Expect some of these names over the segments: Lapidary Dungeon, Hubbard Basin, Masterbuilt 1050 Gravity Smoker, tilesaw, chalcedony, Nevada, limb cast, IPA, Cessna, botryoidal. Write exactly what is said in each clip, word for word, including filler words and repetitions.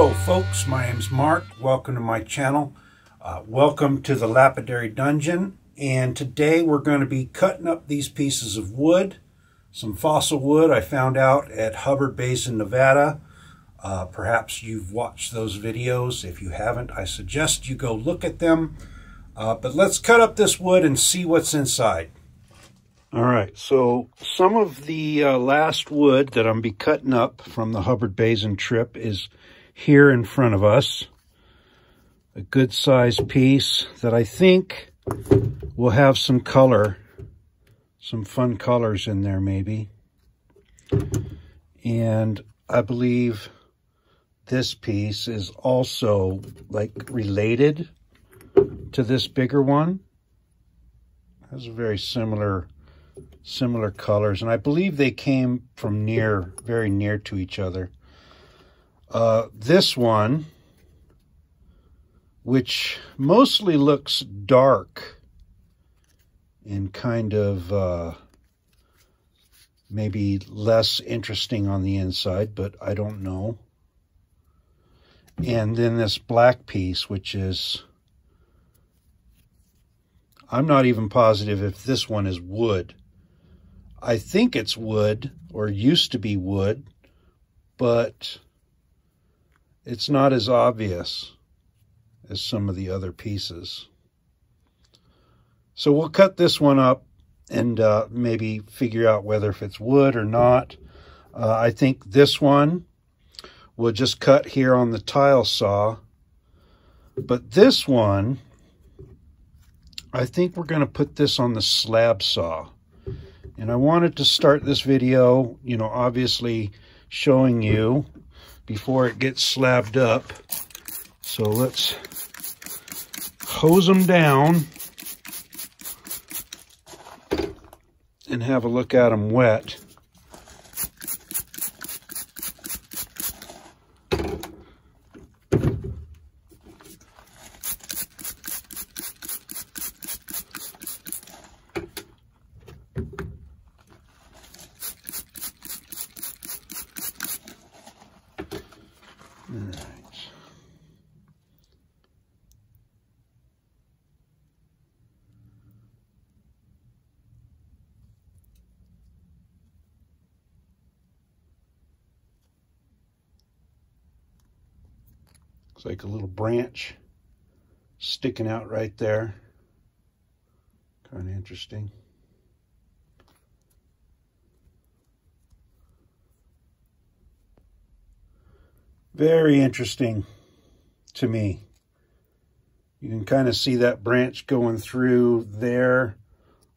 Hello folks, my name's Mark. Welcome to my channel. Uh, welcome to the Lapidary Dungeon. And today we're going to be cutting up these pieces of wood, some fossil wood I found out at Hubbard Basin, Nevada. Uh, perhaps you've watched those videos. If you haven't, I suggest you go look at them. Uh, but let's cut up this wood and see what's inside. All right, so some of the uh, last wood that I'm gonna be cutting up from the Hubbard Basin trip is here in front of us. A good sized piece that I think will have some color, some fun colors in there maybe. And I believe this piece is also like related to this bigger one. It has a very similar, similar colors. And I believe they came from near, very near to each other. Uh, this one, which mostly looks dark and kind of uh, maybe less interesting on the inside, but I don't know. And then this black piece, which is, I'm not even positive if this one is wood. I think it's wood, or used to be wood, but it's not as obvious as some of the other pieces. So we'll cut this one up and uh, maybe figure out whether if it's wood or not. Uh, I think this one we'll just cut here on the tile saw. But this one, I think we're going to put this on the slab saw. And I wanted to start this video, you know, obviously showing you before it gets slabbed up. So let's hose them down and have a look at them wet. It's like a little branch sticking out right there. Kind of interesting. Very interesting to me. You can kind of see that branch going through there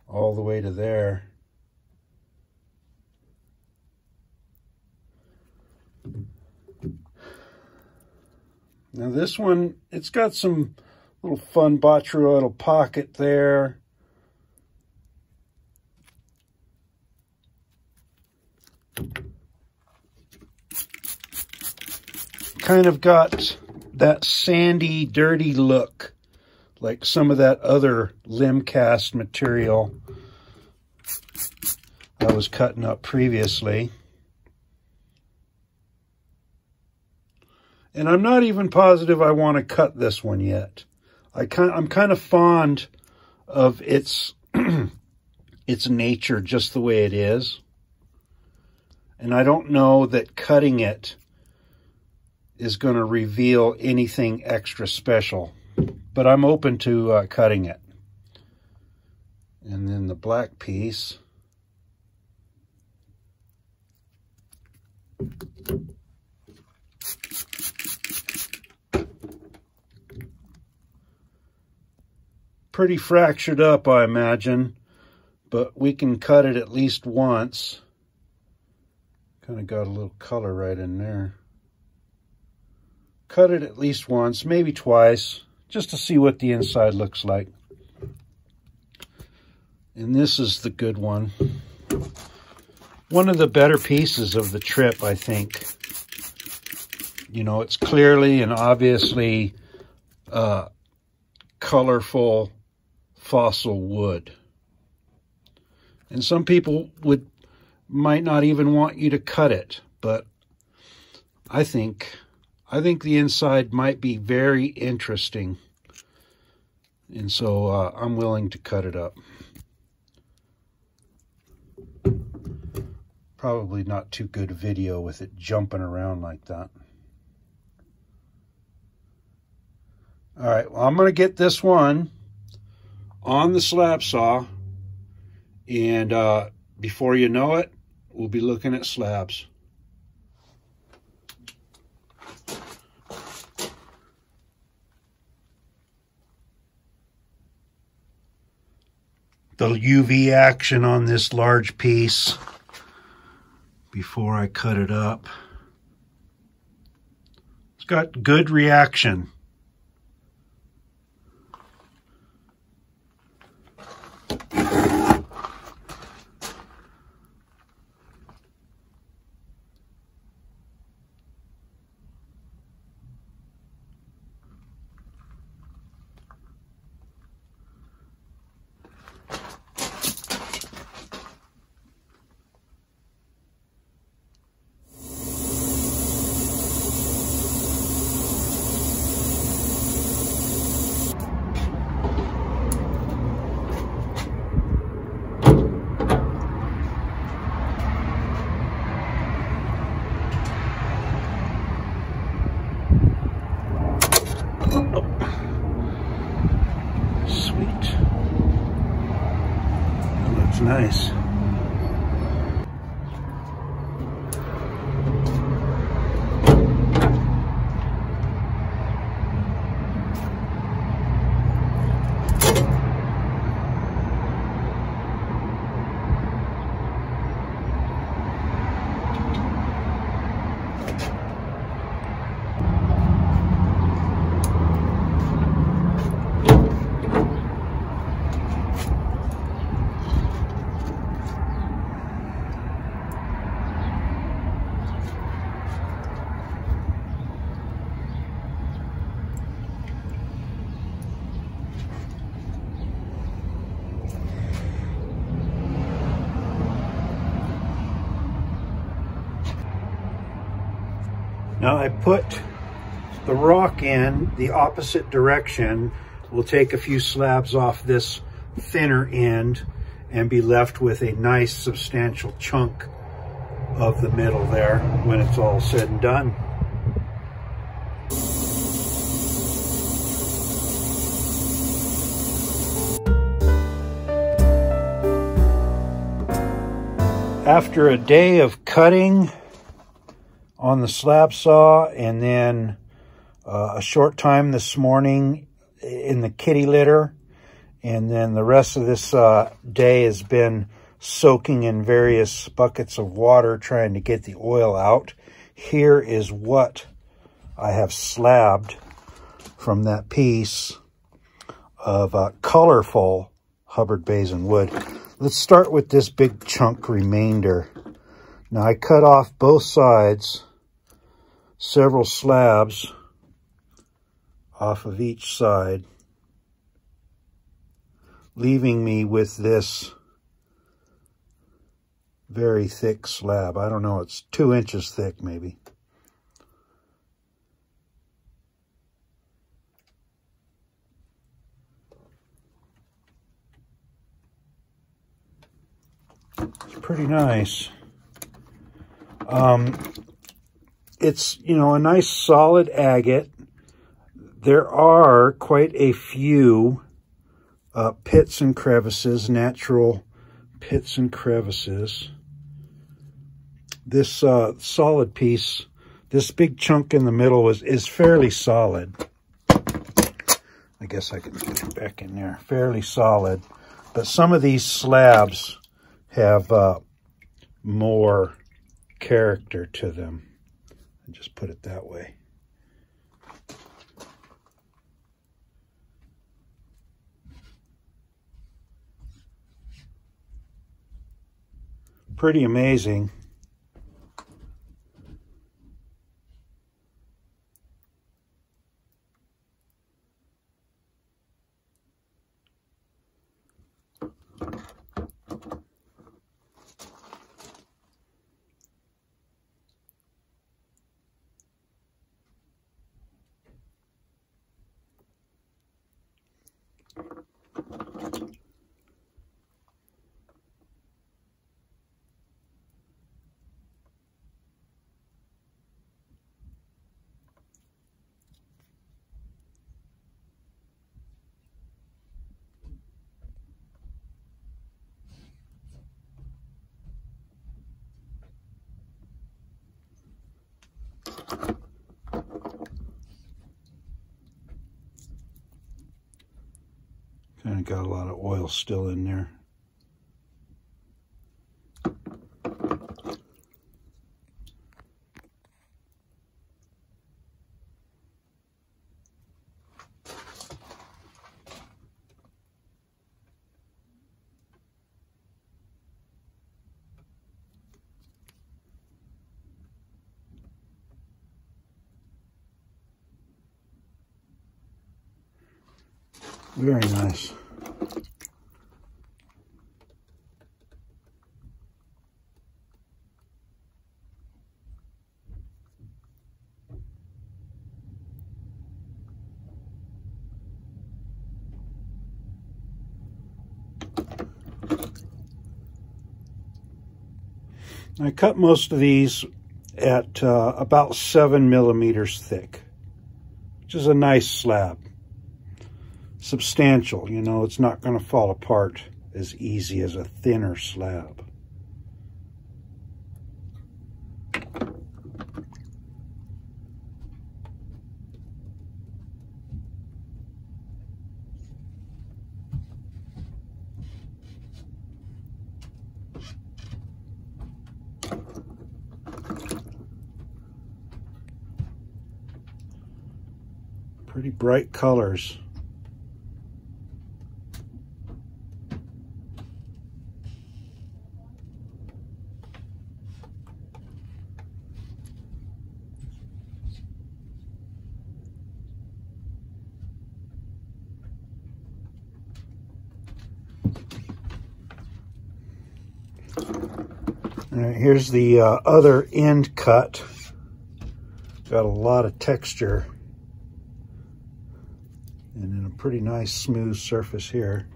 all the way to there. Now this one, it's got some little fun botryoidal pocket there. Kind of got that sandy, dirty look, like some of that other limb cast material I was cutting up previously. And I'm not even positive I want to cut this one yet. I kind, I'm kind of fond of its its nature just the way it is. And I don't know that cutting it is going to reveal anything extra special. But I'm open to uh, cutting it. And then the black piece. Pretty fractured up, I imagine, but we can cut it at least once. Kind of got a little color right in there. Cut it at least once, maybe twice, just to see what the inside looks like. And this is the good one. One of the better pieces of the trip, I think. You know, it's clearly and obviously uh, colorful fossil wood. And some people would might not even want you to cut it, but I think I think the inside might be very interesting. And so uh, I'm willing to cut it up. Probably not too good video with it jumping around like that. All right, well, I'm going to get this one on the slab saw, and uh, before you know it, we'll be looking at slabs. The U V action on this large piece before I cut it up. It's got good reaction. Nice. Now I put the rock in the opposite direction. We'll take a few slabs off this thinner end and be left with a nice substantial chunk of the middle there when it's all said and done. After a day of cutting on the slab saw, and then uh, a short time this morning in the kitty litter, and then the rest of this uh, day has been soaking in various buckets of water trying to get the oil out. Here is what I have slabbed from that piece of uh, colorful Hubbard Basin wood. Let's start with this big chunk remainder. Now I cut off both sides, several slabs off of each side, leaving me with this very thick slab. I don't know, it's two inches thick maybe. It's pretty nice. Um, it's, you know, a nice solid agate. There are quite a few uh, pits and crevices, natural pits and crevices. This uh, solid piece, this big chunk in the middle is, is fairly solid. I guess I can put it back in there. Fairly solid. But some of these slabs have uh, more character to them. I just put it that way. Pretty amazing. I got a lot of oil still in there. Very nice. I cut most of these at uh, about seven millimeters thick, which is a nice slab. Substantial, you know, it's not going to fall apart as easy as a thinner slab. Pretty bright colors. Here's the uh, other end cut. Got a lot of texture and then a pretty nice smooth surface here.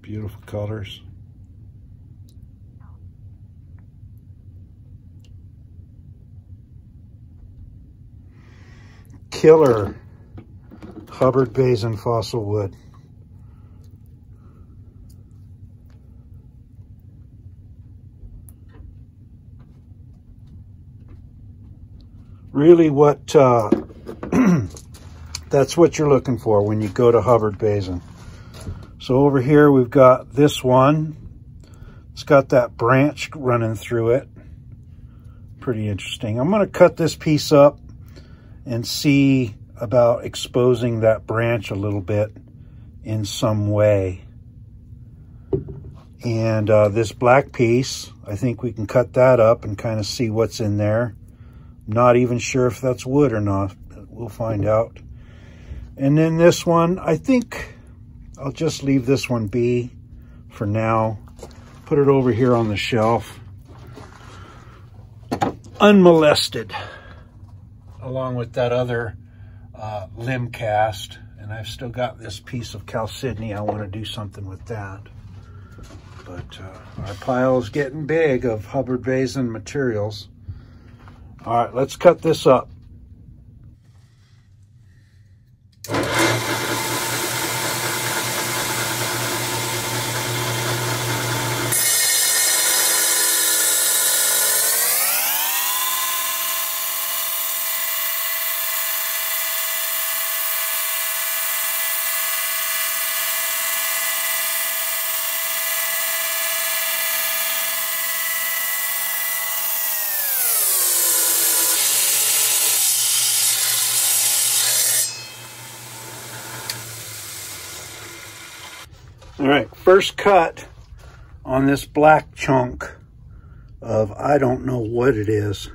Beautiful colors. Killer Hubbard Basin fossil wood. Really what, uh, that's what you're looking for when you go to Hubbard Basin. So over here we've got this one. It's got that branch running through it. Pretty interesting. I'm going to cut this piece up and see about exposing that branch a little bit in some way. And uh, this black piece, I think we can cut that up and kind of see what's in there. Not even sure if that's wood or not, but we'll find out. And then this one, I think I'll just leave this one be for now. Put it over here on the shelf, unmolested, along with that other uh, limb cast. And I've still got this piece of chalcedony. I want to do something with that. But uh, our pile is getting big of Hubbard Basin materials. All right, let's cut this up. All right, first cut on this black chunk of, I don't know what it is.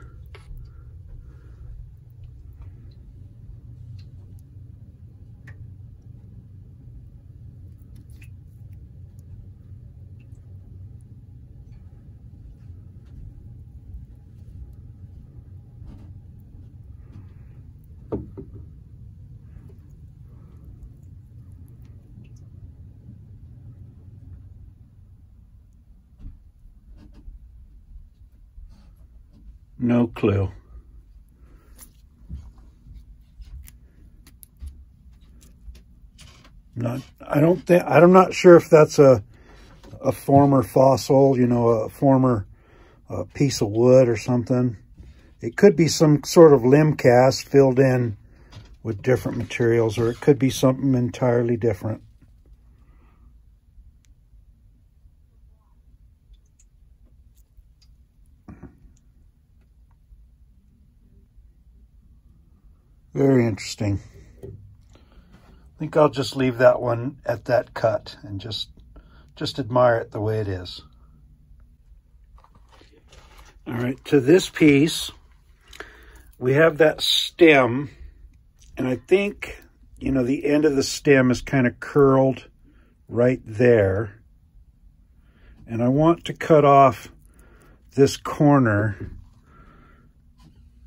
No clue. Not, I don't think, I'm not sure if that's a, a former fossil, you know, a former uh, piece of wood or something. It could be some sort of limb cast filled in with different materials, or it could be something entirely different. Very interesting. I think I'll just leave that one at that cut and just just admire it the way it is. All right, to this piece, we have that stem, and I think, you know, the end of the stem is kind of curled right there. And I want to cut off this corner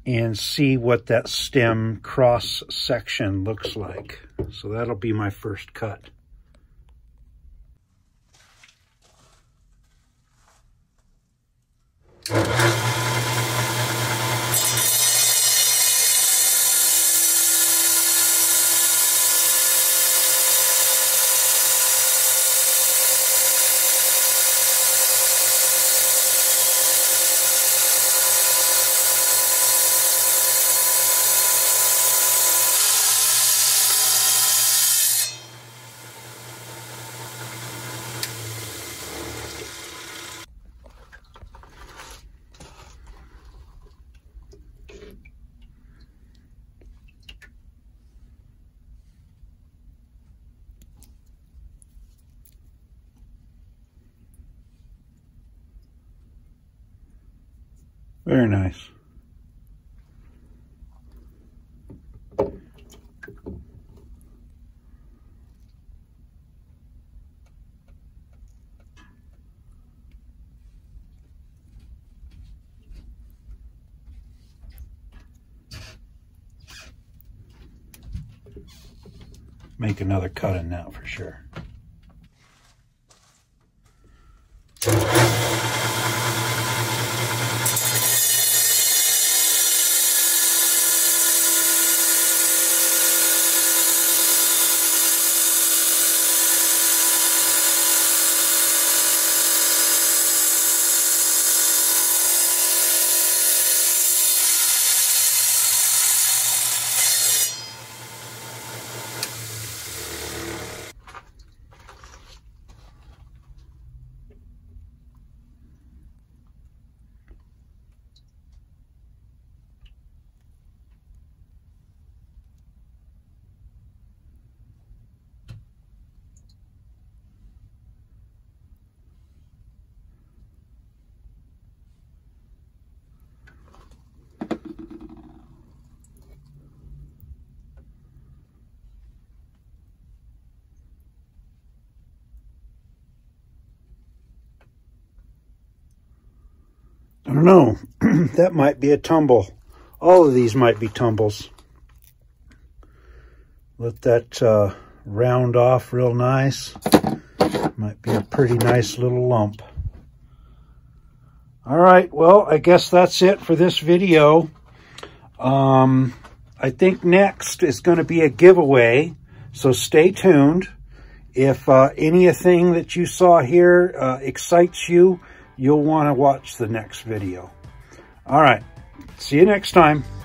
and see what that stem cross section looks like. So that'll be my first cut. Very nice. Make another cut in that for sure. I don't know, that might be a tumble. All of these might be tumbles. Let that uh, round off real nice. Might be a pretty nice little lump. All right, well, I guess that's it for this video. Um, I think next is going to be a giveaway, so stay tuned. If uh, anything that you saw here uh, excites you, you'll want to watch the next video. All right, see you next time.